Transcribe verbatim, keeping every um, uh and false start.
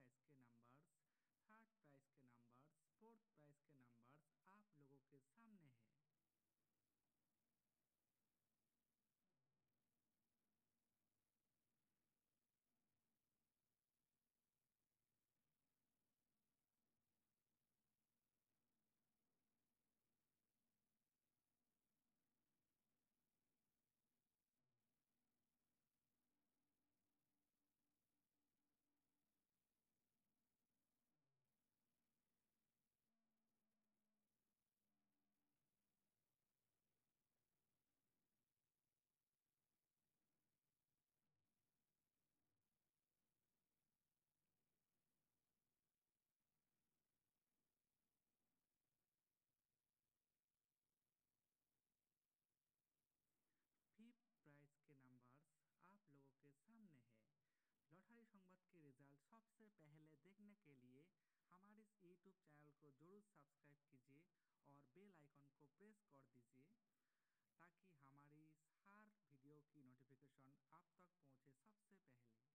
Price के numbers, third price के numbers, fourth price के नंबर्स आप लोगों के सामने है। फिफ्थ प्राइस के नंबर्स आप लोगों के सामने है। लॉटरी संवाद के रिजल्ट सबसे पहले देखने के लिए हमारे इस यूट्यूब चैनल को जरूर सब्सक्राइब कीजिए और बेल आइकन को प्रेस कर दीजिए ताकि हमारी हर वीडियो की नोटिफिकेशन आप तक पहुंचे सबसे पहले।